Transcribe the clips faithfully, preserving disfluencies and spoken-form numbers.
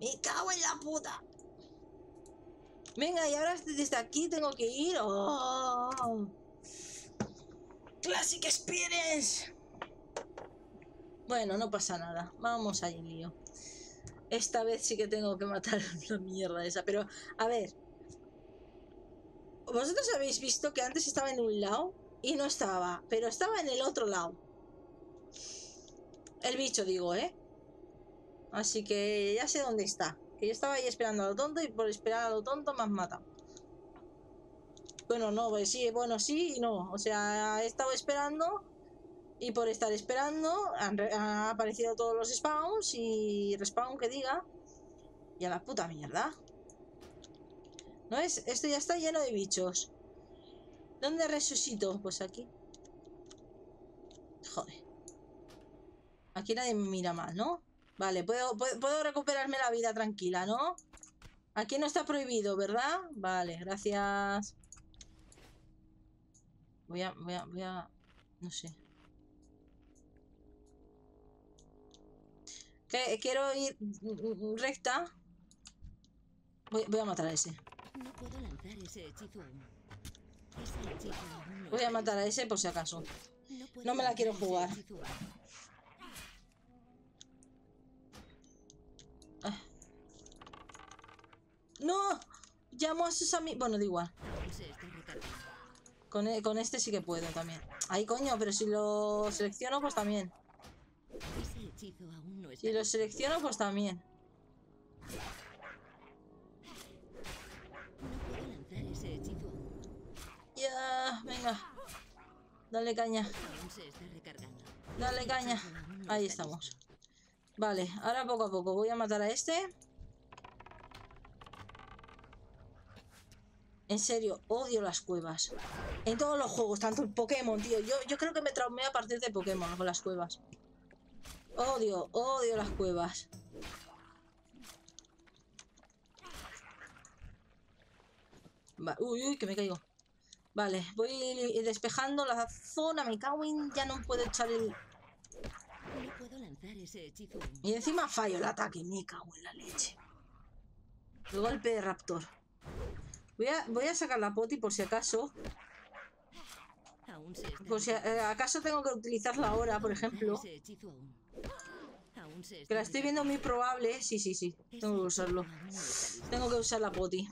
Me cago en la puta. Venga, y ahora desde aquí tengo que ir. Oh. Classic Experience. Bueno, no pasa nada. Vamos al lío. Esta vez sí que tengo que matar a una mierda esa. Pero, a ver. Vosotros habéis visto que antes estaba en un lado y no estaba. Pero estaba en el otro lado. El bicho, digo, ¿eh? Así que ya sé dónde está. Que yo estaba ahí esperando a lo tonto y por esperar a lo tonto me has matado. Bueno, no, pues sí, bueno, sí y no. O sea, he estado esperando y por estar esperando han, han aparecido todos los spawns y respawn que diga. Y a la puta mierda. ¿No es? Esto ya está lleno de bichos. ¿Dónde resucito? Pues aquí. Joder. Aquí nadie me mira mal, ¿no? Vale, puedo, puedo, puedo recuperarme la vida tranquila, ¿no? Aquí no está prohibido, ¿verdad? Vale, gracias. Voy a, voy a, voy a... No sé. ¿Qué? Quiero ir recta. Voy, voy a matar a ese. No puedo lanzar ese hechizo. Ese hechizo no. Voy a matar a ese por si acaso. No, no me la quiero jugar. ¡No! Llamo a sus amigos. Bueno, da igual. Con, e con este sí que puedo también. Ay, coño, pero si lo selecciono, pues también. Si lo selecciono, pues también. Ya, venga. Dale caña. Dale caña. Ahí estamos. Vale, ahora poco a poco voy a matar a este. En serio, odio las cuevas. En todos los juegos, tanto en Pokémon, tío. Yo, yo creo que me traumé a partir de Pokémon con las cuevas. Odio, odio las cuevas. Va, uy, uy, que me caigo. Vale, voy despejando la zona. Me cago en... Ya no puedo echar el... No puedo lanzar ese hechizo. Y encima fallo el ataque. Me cago en la leche. El golpe de raptor. Voy a, voy a sacar la poti por si acaso. Por si eh, acaso tengo que utilizarla ahora, por ejemplo. Que la estoy viendo muy probable. Sí, sí, sí. Tengo que usarlo. Tengo que usar la poti.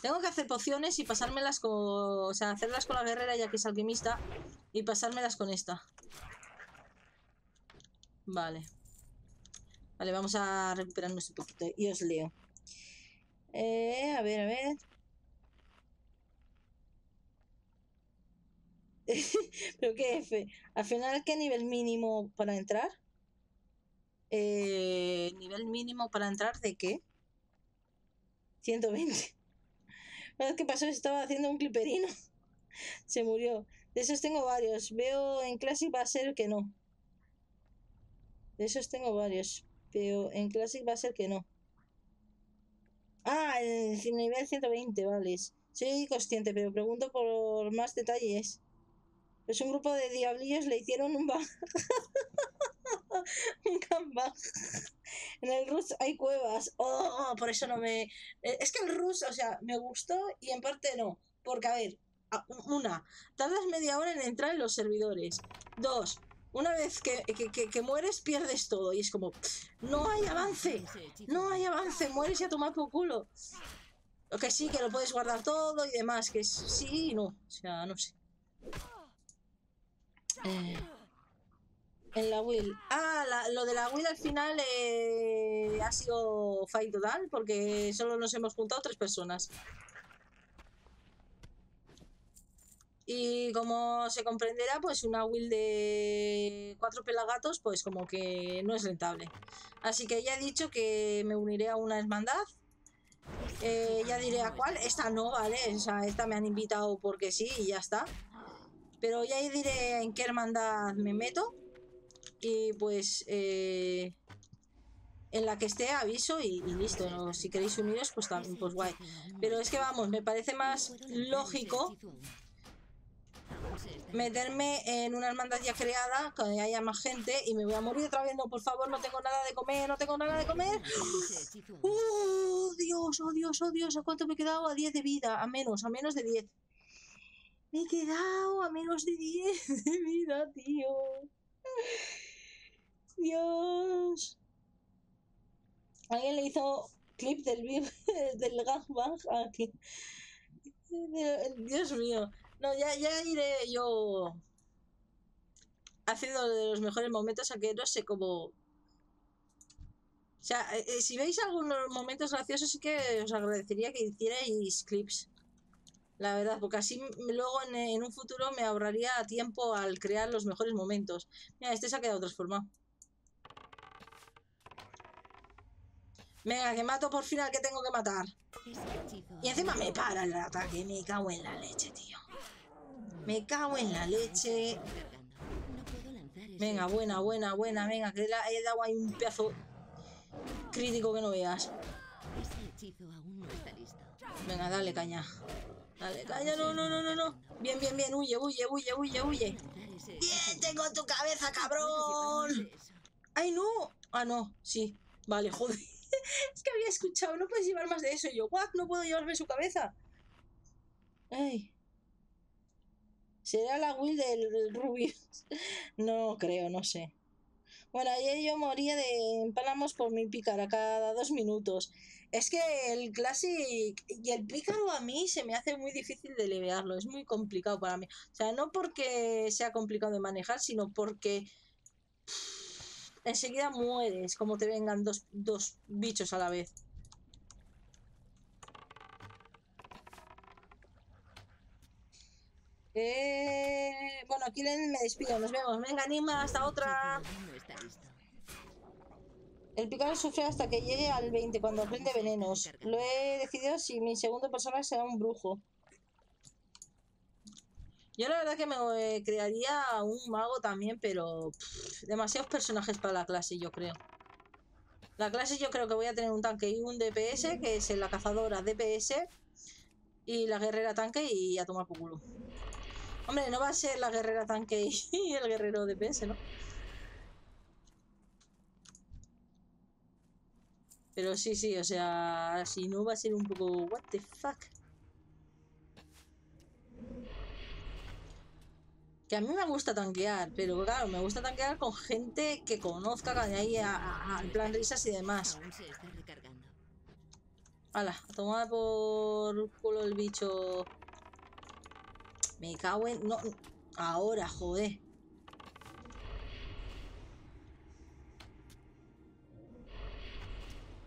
Tengo que hacer pociones y pasármelas con... O sea, hacerlas con la guerrera ya que es alquimista. Y pasármelas con esta. Vale. Vale, vamos a recuperarnos un poquito. Y os leo. Eh, a ver, a ver. ¿Pero qué F? Al final, ¿qué nivel mínimo para entrar? Eh, ¿Nivel mínimo para entrar de qué? ciento veinte. Una vez que pasó estaba haciendo un cliperino. Se murió. De esos tengo varios. Veo en Classic va a ser que no. De esos tengo varios. Pero en Classic va a ser que no. Ah, el nivel ciento veinte, vale. Soy consciente, pero pregunto por más detalles. Es un grupo de diablillos, le hicieron un bug. Un comeback. En el Rus hay cuevas. Oh, por eso no me... Es que el Rus, o sea, me gustó y en parte no. Porque, a ver, una, tardas media hora en entrar en los servidores. Dos, una vez que, que, que, que mueres, pierdes todo. Y es como, no hay avance. No hay avance, mueres y a tomar por culo. Que sí, que lo puedes guardar todo y demás. Que sí y no, o sea, no sé. eh, En la Will. Ah, la, lo de la Will al final eh, ha sido fight total. Porque solo nos hemos juntado tres personas. Y como se comprenderá, pues una will de cuatro pelagatos, pues como que no es rentable. Así que ya he dicho que me uniré a una hermandad. Eh, ya diré a cuál. Esta no, ¿vale? O sea, esta me han invitado porque sí y ya está. Pero ya diré en qué hermandad me meto. Y pues eh, en la que esté aviso y, y listo, ¿no? Si queréis uniros, pues, también, pues guay. Pero es que vamos, me parece más lógico... meterme en una hermandad ya creada, que haya más gente, y me voy a morir otra vez. No, por favor, no tengo nada de comer, no tengo nada de comer. ¡Oh, Dios, oh, Dios, oh, Dios! ¿A cuánto me he quedado? A diez de vida, a menos, a menos de diez. Me he quedado a menos de diez de vida, tío. Dios. Alguien le hizo clip del vivo del gangbang aquí. Dios mío. No, ya, ya iré yo haciendo de los mejores momentos, aunque no sé cómo. O sea, eh, si veis algunos momentos graciosos, sí que os agradecería que hicierais clips. La verdad, porque así luego en, en un futuro me ahorraría tiempo al crear los mejores momentos. Mira, este se ha quedado transformado. Venga, que mato por fin al que tengo que matar. Y encima me para el ataque. Me cago en la leche, tío. Me cago en la leche. Venga, buena, buena, buena. Venga, que la he dado ahí un pedazo crítico que no veas. Venga, dale caña. Dale caña, no, no, no, no, no. Bien, bien, bien, huye, huye, huye, huye, huye. Bien, tengo tu cabeza, cabrón. Ay, no. Ah, no, sí. Vale, joder. Es que había escuchado, no puedes llevar más de eso. Y yo, what, no puedo llevarme su cabeza. Ay. ¿Será la Will del Rubius? No creo, no sé. Bueno, ayer yo moría de empalamos por mi pícaro cada dos minutos. Es que el Classic y el pícaro a mí se me hace muy difícil de levearlo. Es muy complicado para mí. O sea, no porque sea complicado de manejar, sino porque... enseguida mueres, como te vengan dos, dos bichos a la vez. Eh, bueno, aquí me despido, nos vemos. Venga, Anima, hasta otra. El pícaro sufre hasta que llegue al veinte, cuando aprende venenos. Lo he decidido si mi segundo personaje será un brujo. Yo la verdad que me crearía un mago también, pero pff, demasiados personajes para la clase, yo creo. La clase yo creo que voy a tener un tanque y un D P S, que es la cazadora D P S, y la guerrera tanque y a tomar por culo. Hombre, no va a ser la guerrera tanque y el guerrero D P S, ¿no? Pero sí, sí, o sea, si no va a ser un poco... what the fuck. Que a mí me gusta tanquear, pero claro, me gusta tanquear con gente que conozca, que de ahí a, a, a plan risas y demás. Hala, a tomar por culo el bicho. Me cago en... no, ahora, joder.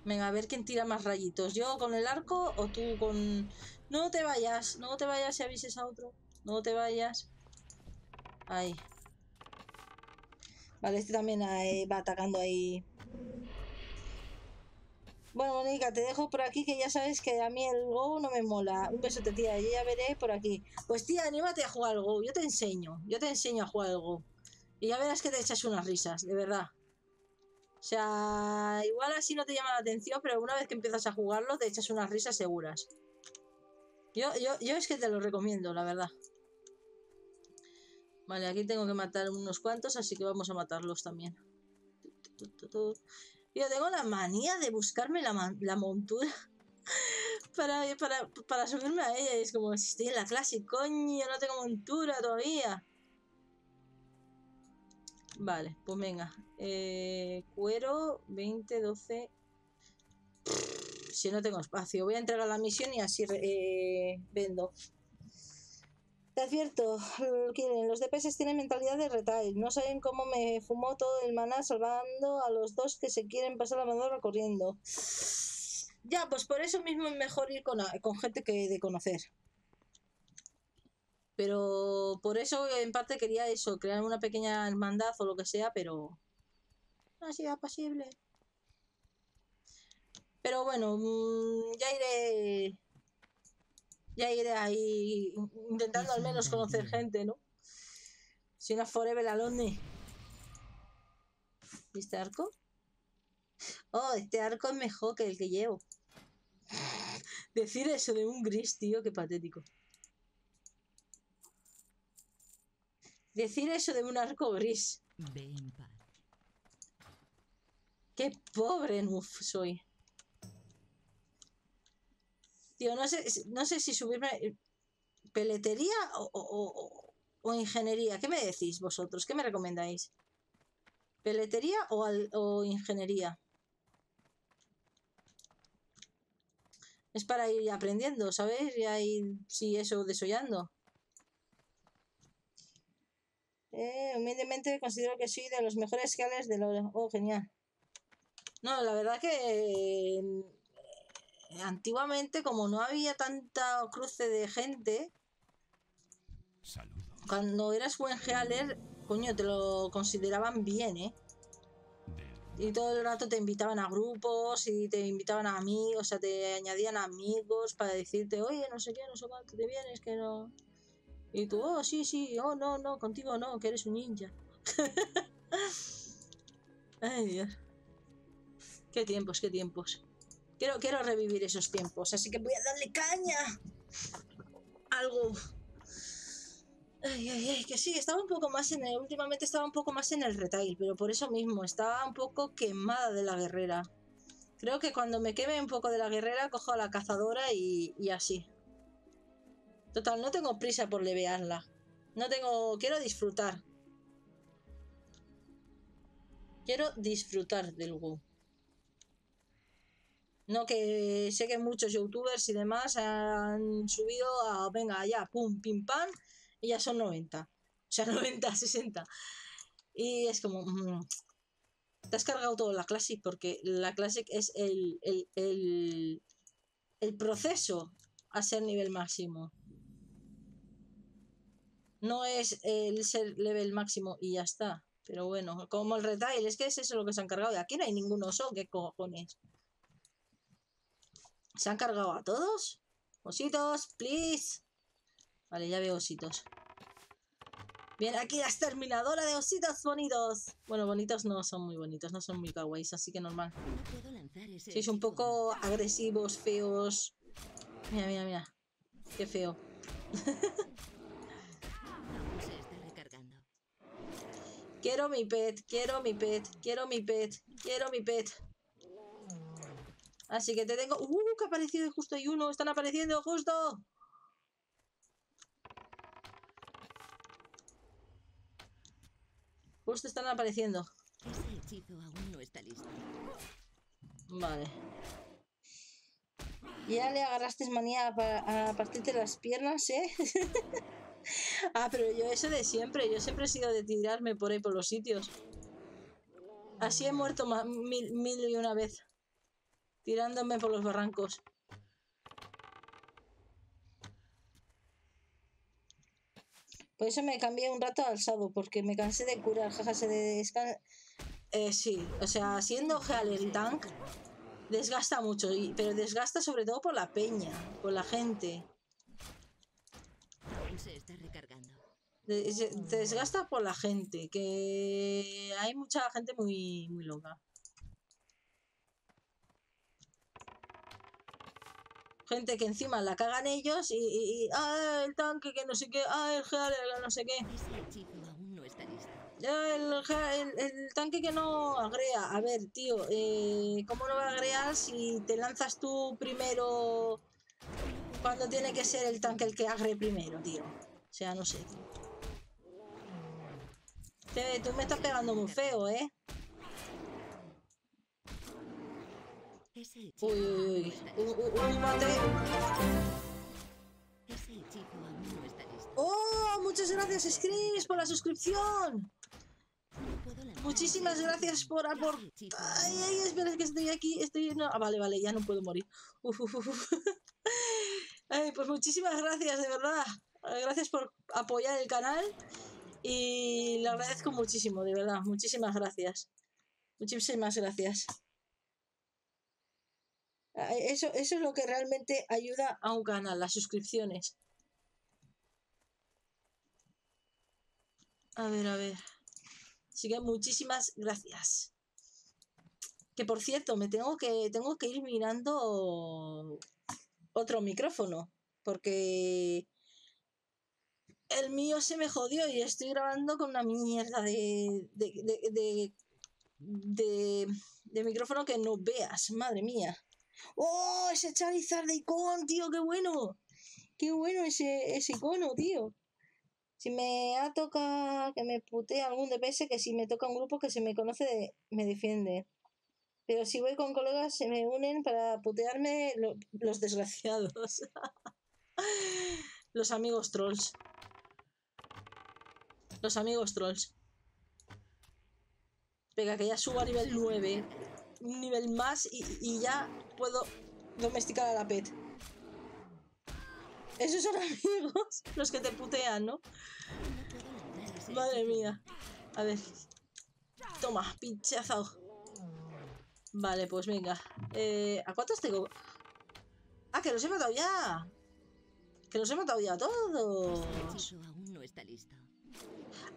Venga, a ver quién tira más rayitos. ¿Yo con el arco o tú con...? No te vayas, no te vayas y avises a otro. No te vayas. Ahí. Vale, este también ahí, va atacando ahí. Bueno, Mónica, te dejo por aquí, que ya sabes que a mí el Go no me mola. Un besote, tía, yo ya veré por aquí. Pues tía, anímate a jugar al Go, yo te enseño. Yo te enseño a jugar al Go. Y ya verás que te echas unas risas, de verdad. O sea, igual así no te llama la atención, pero una vez que empiezas a jugarlo te echas unas risas seguras. Yo, yo, yo es que te lo recomiendo, la verdad. Vale, aquí tengo que matar unos cuantos, así que vamos a matarlos también. Yo tengo la manía de buscarme la, la montura para, para, para subirme a ella. Y es como, si estoy en la clase, coño, no tengo montura todavía. Vale, pues venga. Eh, cuero, veinte, doce. Si no tengo espacio, voy a entregar la misión y así eh, vendo. Te advierto, los D P S tienen mentalidad de retail. No saben cómo me fumó todo el maná salvando a los dos que se quieren pasar la mandora corriendo. Ya, pues por eso mismo es mejor ir con, con gente que de conocer. Pero por eso en parte quería eso, crear una pequeña hermandad o lo que sea, pero no ha sido posible. Pero bueno, ya iré... ya iré ahí intentando al menos conocer gente, ¿no? Si una forever alone. ¿Y este arco? Oh, este arco es mejor que el que llevo. Decir eso de un gris, tío, qué patético. Decir eso de un arco gris. Qué pobre noob soy. Tío, no sé, no sé si subirme... ¿Peletería o, o, o, o ingeniería? ¿Qué me decís vosotros? ¿Qué me recomendáis? ¿Peletería o, al, o ingeniería? Es para ir aprendiendo, ¿sabéis? Ya ir, sí, eso, desollando. Eh, humildemente considero que soy de los mejores cales de los... Oh, genial. No, la verdad que... Antiguamente, como no había tanta cruce de gente, saludos. Cuando eras buen healer, coño, te lo consideraban bien, ¿eh? Y todo el rato te invitaban a grupos y te invitaban a amigos, o sea, te añadían amigos para decirte, oye, no sé qué, no sé cuánto te vienes, que no... Y tú, oh, sí, sí, oh, no, no, contigo no, que eres un ninja. Ay, Dios. Qué tiempos, qué tiempos. Quiero, quiero revivir esos tiempos, así que voy a darle caña. Algo. Ay, ay, ay, que sí, estaba un poco más en el... Últimamente estaba un poco más en el retail, pero por eso mismo, estaba un poco quemada de la guerrera. Creo que cuando me queme un poco de la guerrera, cojo a la cazadora y, y así. Total, no tengo prisa por levearla. No tengo... Quiero disfrutar. Quiero disfrutar del WoW. No, que sé que muchos youtubers y demás han subido a, venga, allá, pum, pim, pam, y ya son noventa. O sea, noventa, sesenta. Y es como... Mmm, te has cargado todo la Classic, porque la Classic es el, el, el, el proceso a ser nivel máximo. No es el ser level máximo y ya está. Pero bueno, como el retail, es que es eso lo que se han cargado. Y aquí no hay ningún oso, ¿qué cojones? ¿Se han cargado a todos? Ositos, please. Vale, ya veo ositos. Bien, aquí la exterminadora de ositos bonitos. Bueno, bonitos no son muy bonitos, no son muy kawaiis, así que normal. Sois un poco agresivos, feos. Mira, mira, mira. Qué feo. Quiero mi pet, quiero mi pet, quiero mi pet, quiero mi pet. Así que te tengo... ¡Uh! Que ha aparecido justo hay uno. Están apareciendo justo. Justo están apareciendo. Ese hechizo aún no está listo. Vale. Ya le agarraste manía a partirte las piernas, ¿eh? Ah, pero yo eso de siempre. Yo siempre he sido de tirarme por ahí por los sitios. Así he muerto mil, mil y una vez. Tirándome por los barrancos. Por eso me cambié un rato al sado, porque me cansé de curar, jaja, se descansa. Eh, sí, o sea, siendo healer y tank, desgasta mucho, y, pero desgasta sobre todo por la peña, por la gente. Se está recargando. Des desgasta por la gente, que hay mucha gente muy, muy loca. Gente que encima la cagan ellos y, y, y ah, el tanque que no sé qué, ah, el healer que no sé qué. Ese hechizo aún no está listo. El, el, el tanque que no agrea. A ver, tío, eh, ¿cómo no va a agrear si te lanzas tú primero cuando tiene que ser el tanque el que agre primero, tío? O sea, no sé. Te, tú me estás pegando muy feo, ¿eh? Uy, uy, uy, uy, uy, mate. Oh, muchas gracias, Scrims, por la suscripción. Muchísimas gracias por aportar. Ay, ay, espera, es que estoy aquí, estoy. No, ah, vale, vale, ya no puedo morir. Uf, uf, uf. Ay, pues muchísimas gracias, de verdad. Gracias por apoyar el canal y le agradezco muchísimo, de verdad. Muchísimas gracias. Muchísimas gracias. Eso, eso es lo que realmente ayuda a un canal, las suscripciones. A ver, a ver. Así que muchísimas gracias. Que por cierto, me tengo que, tengo que ir mirando otro micrófono. Porque el mío se me jodió y estoy grabando con una mierda de de, de, de, de, de micrófono que no veas, madre mía. ¡Oh! Ese Charizard de icono, tío, qué bueno. Qué bueno ese, ese icono, tío. Si me ha tocado que me putea algún D P S, que si me toca un grupo que se me conoce, de, me defiende. Pero si voy con colegas, se me unen para putearme lo, los desgraciados. Los amigos trolls. Los amigos trolls. Venga, que ya subo a nivel nueve. Un nivel más y, y ya puedo domesticar a la pet. Esos son amigos, los que te putean, ¿no? Madre mía. A ver. Toma, pinchazo. Vale, pues venga. Eh, ¿A cuántos tengo? ¡Ah, que los he matado ya! ¡Que los he matado ya todos!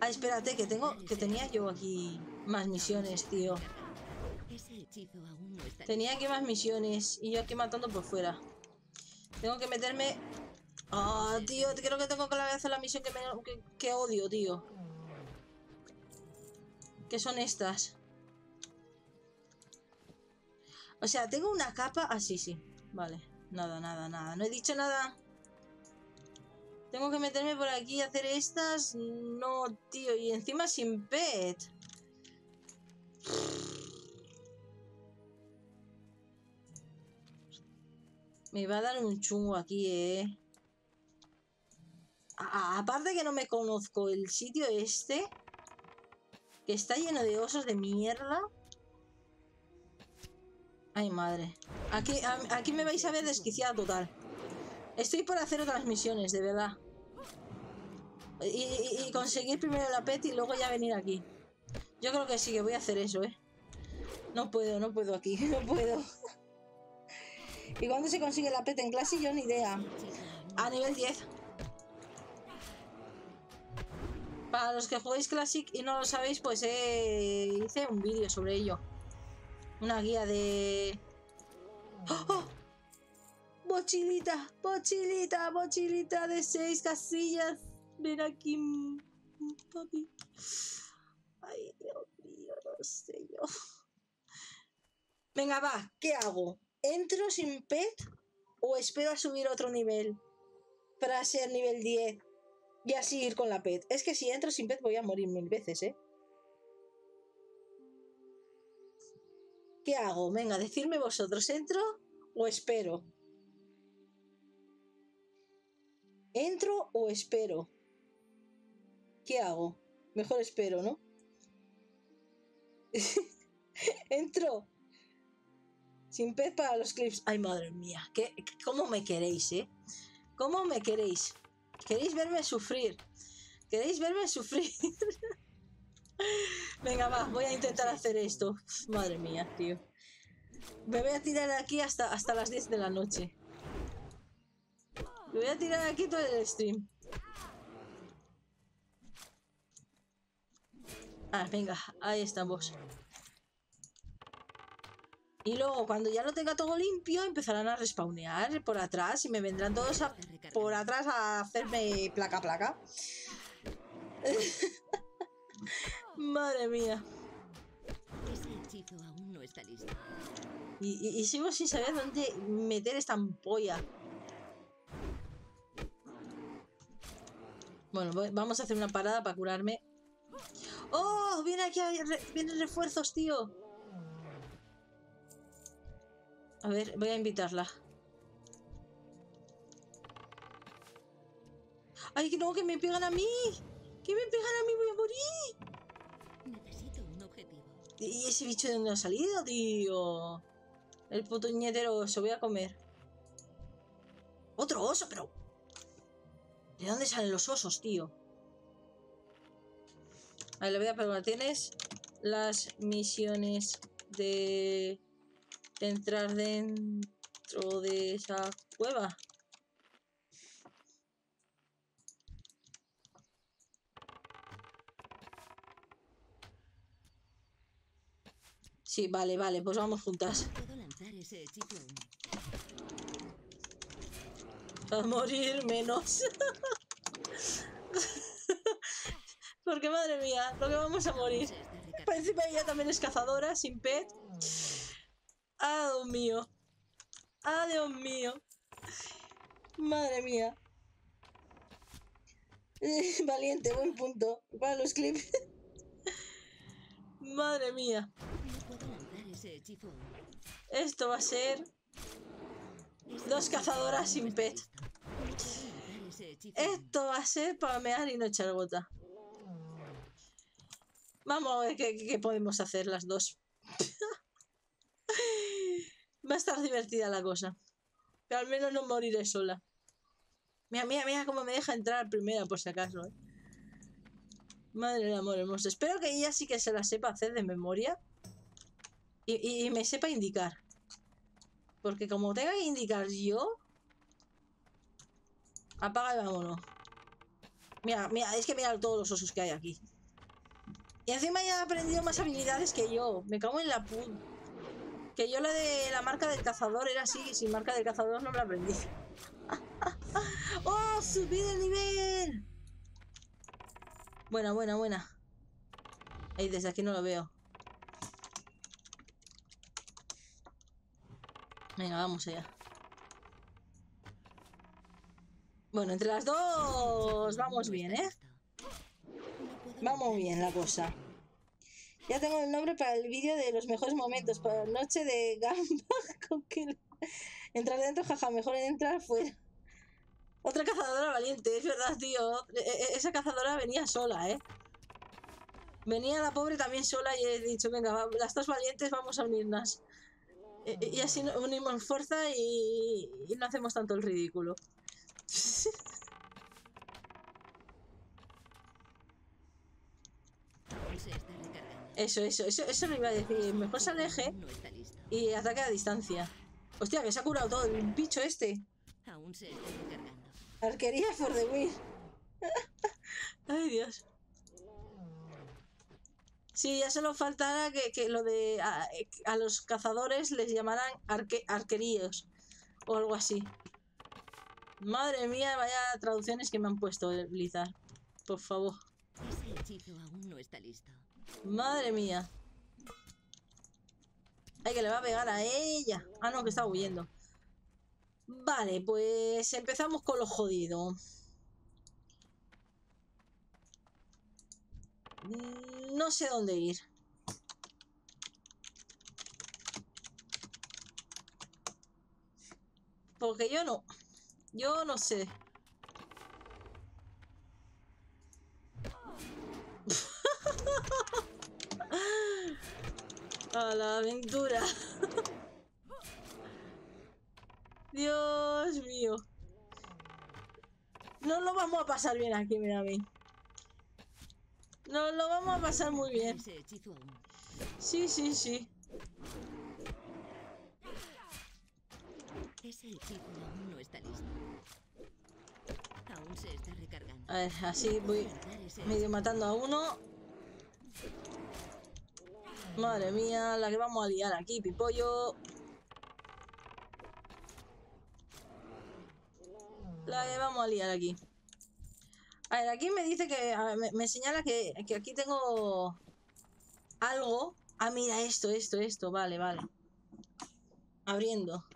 Ah, espérate, que tengo. Que tenía yo aquí más misiones, tío. Tenía aquí más misiones. Y yo aquí matando por fuera. Tengo que meterme. Ah, oh, tío, creo que tengo que hacer la misión que, me, que, que odio, tío. ¿Qué son estas? O sea, tengo una capa... Ah, sí, sí. Vale. Nada, nada, nada. No he dicho nada. Tengo que meterme por aquí y hacer estas... No, tío. Y encima sin pet. Me va a dar un chungo aquí, eh. A aparte que no me conozco el sitio este, que está lleno de osos de mierda. Ay, madre. Aquí, a aquí me vais a ver desquiciada total. Estoy por hacer otras misiones, de verdad. Y, y, y conseguir primero la pet y luego ya venir aquí. Yo creo que sí que voy a hacer eso, eh. No puedo, no puedo aquí, no puedo. ¿Y cuándo se consigue la pet en clase? Yo ni idea. A nivel diez. Para los que jugáis Classic y no lo sabéis, pues eh, hice un vídeo sobre ello. Una guía de... ¡Oh, oh! ¡Mochilita! ¡Mochilita! ¡Mochilita de seis casillas! Ven aquí, papi. Ay, Dios mío, no sé yo. Venga, va, ¿qué hago? ¿Entro sin pet o espero a subir otro nivel para ser nivel diez y así ir con la pet? Es que si entro sin pet voy a morir mil veces, ¿eh? ¿Qué hago? Venga, decidme vosotros, ¿entro o espero? ¿Entro o espero? ¿Qué hago? Mejor espero, ¿no? ¿Entro? Sin pez para los clips. Ay, madre mía. ¿Qué, ¿Cómo me queréis, eh? ¿Cómo me queréis? ¿Queréis verme sufrir? ¿Queréis verme sufrir? Venga, va. Voy a intentar hacer esto. Madre mía, tío. Me voy a tirar de aquí hasta, hasta las diez de la noche. Me voy a tirar aquí todo el stream. Ah, venga. Ahí estamos. Y luego, cuando ya lo tenga todo limpio, empezarán a respawnear por atrás y me vendrán todos a, por atrás a hacerme placa placa. Madre mía. Ese hechizo aún no está listo. Y, y, y sigo sin saber dónde meter esta ampolla. Bueno, voy, vamos a hacer una parada para curarme. ¡Oh! Viene aquí, vienen refuerzos, tío. A ver, voy a invitarla. ¡Ay, que no! ¡Que me pegan a mí! ¡Que me pegan a mí! ¡Voy a morir! Necesito un objetivo. ¿Y ese bicho de dónde ha salido, tío? El puto ñetero oso. Voy a comer. ¡Otro oso! Pero... ¿de dónde salen los osos, tío? A ver, le voy a preguntar. ¿Tienes las misiones de... entrar dentro de esa cueva? Sí, vale, vale, pues vamos juntas. A morir menos. Porque madre mía, lo que vamos a morir. Parece que ella también es cazadora, sin pet. Ah, Dios mío. Ah, Dios mío. Madre mía. Valiente, buen punto. Para los clips. Madre mía. Esto va a ser... Dos cazadoras sin pet. Esto va a ser para mear y no echar gota. Vamos a ver qué, qué podemos hacer las dos. Va a estar divertida la cosa. Pero al menos no moriré sola. Mira, mira, mira cómo me deja entrar primera, por si acaso, ¿eh? Madre del amor hermoso. Espero que ella sí que se la sepa hacer de memoria. Y, y, y me sepa indicar. Porque como tenga que indicar yo... Apaga y vámonos. Mira, mira, es que mira todos los osos que hay aquí. Y encima ya ha aprendido más habilidades que yo. Me cago en la puta. Que yo la de la marca del cazador era así. Y sin marca del cazador no me la aprendí. ¡Oh! ¡Subí de nivel! Buena, buena, buena. Ahí, desde aquí no lo veo. Venga, vamos allá. Bueno, entre las dos vamos bien, ¿eh? Vamos bien la cosa. Ya tengo el nombre para el vídeo de los mejores momentos. Para la noche de Gamba. Con que... Entrar dentro, jaja, mejor entrar fuera. Otra cazadora valiente, es verdad, tío. E Esa cazadora venía sola, ¿eh? Venía la pobre también sola y he dicho, venga, va, las dos valientes vamos a unirnos. E y así unimos fuerza y, y no hacemos tanto el ridículo. Eso, eso, eso, eso me iba a decir. Mejor se aleje y ataque a distancia. Hostia, que se ha curado todo el bicho este. Aún se está recargando. Arquería for the win. Ay, Dios. Sí, ya solo faltará que, que lo de... A, a los cazadores les llamaran arque, arqueríos. O algo así. Madre mía, vaya traducciones que me han puesto el Blizzard. Por favor. Ese hechizo aún no está listo. Madre mía. Ay, que le va a pegar a ella. Ah, no, que está huyendo. Vale, pues empezamos con lo jodido. No sé dónde ir. Porque yo no. Yo no sé. A la aventura. Dios mío. No lo vamos a pasar bien aquí, mira a mí. No lo vamos a pasar muy bien. Sí, sí, sí. Ese hechizo aún no está listo. Aún se está recargando. A ver, así voy medio matando a uno. Madre mía, la que vamos a liar aquí, pipollo. La que vamos a liar aquí. A ver, aquí me dice que... A ver, me, me señala que, que aquí tengo... Algo. Ah, mira, esto, esto, esto. Vale, vale. Abriendo.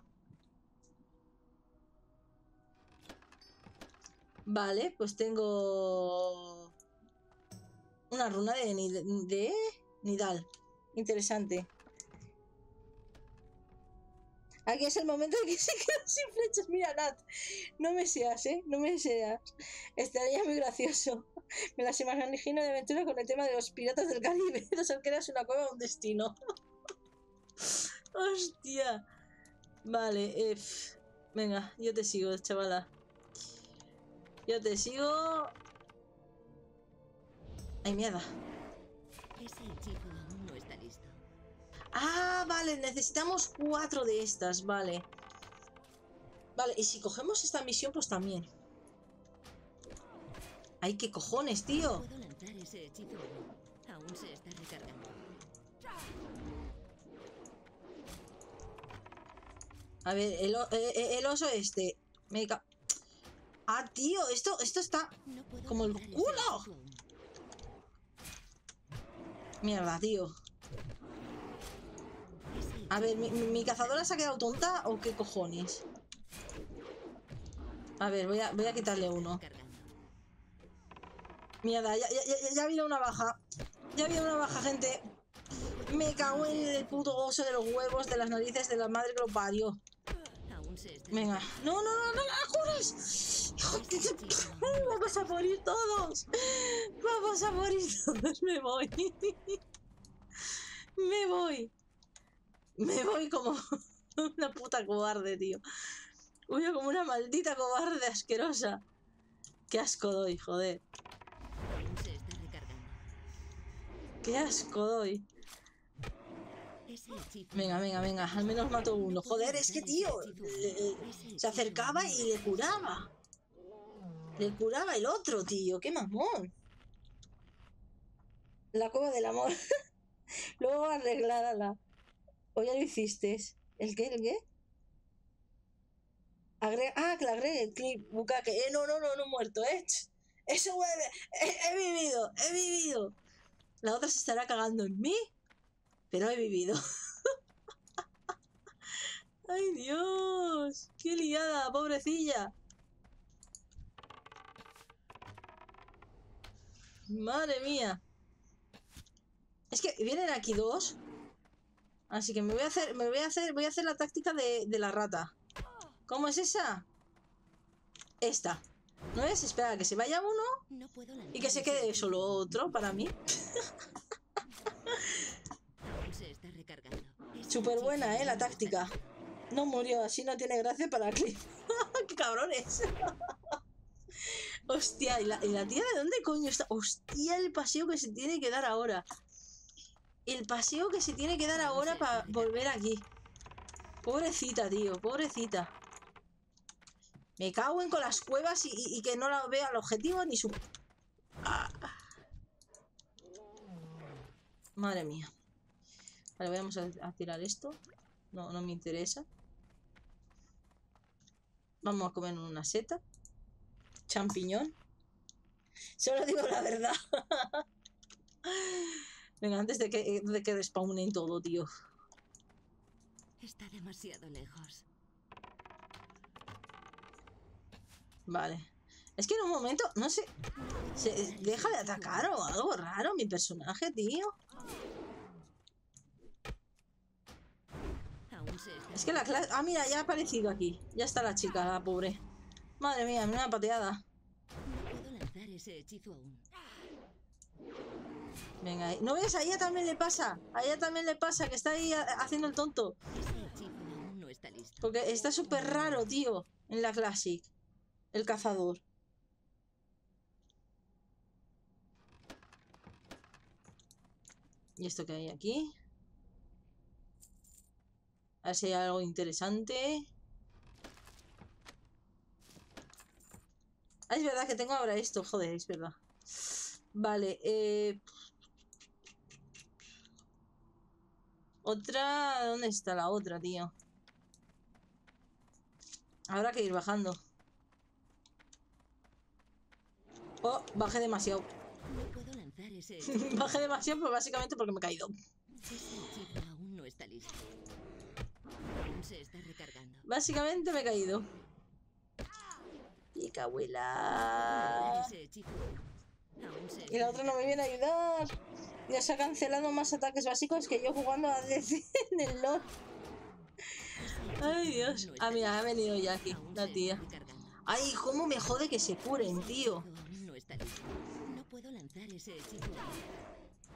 Vale, pues tengo... Una runa de... de Nidal. Interesante. Aquí es el momento en que se quedan sin flechas. Mira, Nat, no me seas, ¿eh? No me seas. Estaría muy gracioso. Me las imagino de aventura con el tema de los piratas del Caribe. Los arqueros, una cueva, un destino. Hostia. Vale, eh, venga, yo te sigo, chavala. Yo te sigo. Ay, mierda. Ese chico aún no está listo. Ah, vale, necesitamos cuatro de estas, vale. Vale, y si cogemos esta misión, pues también. Ay, qué cojones, tío. Puedo lanzar ese hechizo. Aún se está recargando. A ver, el, el, el oso este. Me ca... Ah, tío, esto, esto está como el culo. Mierda, tío. A ver, ¿mi, mi cazadora se ha quedado tonta o qué cojones? A ver, voy a, voy a quitarle uno. Mierda, ya, ya, ya, ya vino una baja. Ya vino una baja, gente. Me cago en el puto oso de los huevos, de las narices, de la madre que lo parió. Venga. ¡No, no, no, no la jures! ¡Vamos a morir todos! ¡Vamos a morir todos! ¡Me voy! ¡Me voy! Me voy como una puta cobarde, tío. Voy como una maldita cobarde asquerosa. ¡Qué asco doy, joder! ¡Qué asco doy! Venga, venga, venga, al menos mato uno. Joder, es que tío, le, se acercaba y le curaba. Le curaba el otro, tío, qué mamón. La cova del amor. Luego arreglárala. O ya lo hiciste. ¿El qué? ¿El qué? Agrega, ah, que le agregue el clip, bucaque. Eh, no, no, no, no he muerto, eh. Eso huele. He, he vivido, he vivido. La otra se estará cagando en mí. Pero he vivido. ¡Ay, Dios! ¡Qué liada, pobrecilla! ¡Madre mía! Es que vienen aquí dos. Así que me voy a hacer. Me voy a hacer. Voy a hacer la táctica de, de la rata. ¿Cómo es esa? Esta. ¿No es? Espera a que se vaya uno. Y que se quede solo otro para mí. Súper buena, eh, la táctica. No murió, así no tiene gracia para clip. ¡Qué cabrones! Hostia, ¿y la, ¿y la tía de dónde coño está? Hostia, el paseo que se tiene que dar ahora. El paseo que se tiene que dar ahora para volver aquí. Pobrecita, tío, pobrecita. Me cago en con las cuevas y, y, y que no la vea el objetivo ni su... Ah. Madre mía. Vale, vamos a tirar esto. No, no me interesa. Vamos a comer una seta. Champiñón. Solo digo la verdad. Venga, antes de que, de que respawnen todo, tío. Está demasiado lejos. Vale. Es que en un momento, no sé. Se deja de atacar o algo raro mi personaje, tío. Es que la clase... Ah, mira, ya ha aparecido aquí. Ya está la chica, la pobre. Madre mía, una pateada. No puedo lanzar ese hechizo aún. Venga, ¿no ves? A ella también le pasa. A ella también le pasa, que está ahí haciendo el tonto. Ese hechizo aún no está listo. Porque está súper raro, tío, en la Classic. El cazador. ¿Y esto que hay aquí? A ver si hay algo interesante. Ah, es verdad que tengo ahora esto. Joder, es verdad. Vale, eh... otra... ¿Dónde está la otra, tío? Habrá que ir bajando. Oh, bajé demasiado. Bajé demasiado, pues básicamente porque me he caído. Aún no está listo. Se está recargando. Básicamente me he caído. Pica, abuela. Y la otra no me viene a ayudar. Ya se ha cancelado más ataques básicos que yo jugando a D C en el LoL. Ay, Dios. Ah, mira, ha venido ya aquí la tía. Ay, cómo me jode que se curen, tío.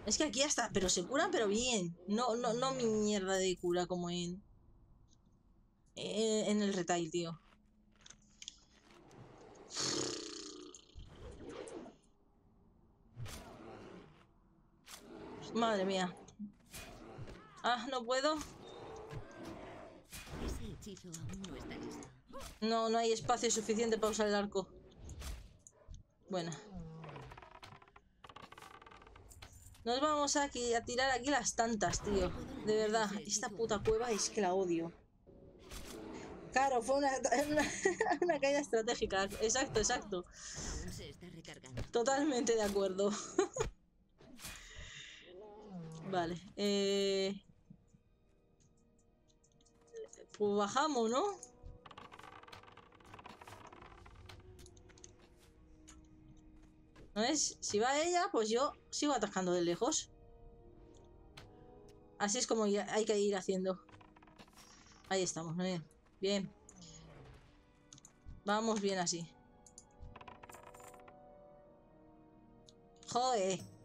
Es que aquí hasta... Pero se curan, pero bien. No, no, no mi mierda de cura como en... En el retail, tío. Madre mía. Ah, no puedo. No, no hay espacio suficiente para usar el arco. Bueno. Nos vamos aquí a tirar aquí las tantas, tío. De verdad, esta puta cueva es que la odio. Claro, fue una, una, una caída estratégica. Exacto, exacto. Aún se está recargando. Totalmente de acuerdo. Vale. Eh... Pues bajamos, ¿no? ¿No es? Si va ella, pues yo sigo atascando de lejos. Así es como hay que ir haciendo. Ahí estamos, ¿no? Bien. Bien. Vamos bien así. Joder.